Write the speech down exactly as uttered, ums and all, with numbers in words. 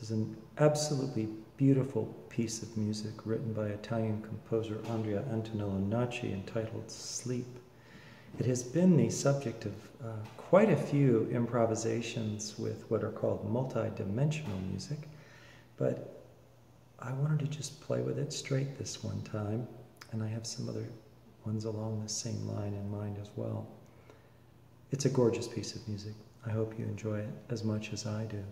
This is an absolutely beautiful piece of music written by Italian composer Andrea Antonello Nacci entitled SLEEP. It has been the subject of uh, quite a few improvisations with what are called multi-dimensional music, but I wanted to just play with it straight this one time, and I have some other ones along the same line in mind as well. It's a gorgeous piece of music. I hope you enjoy it as much as I do.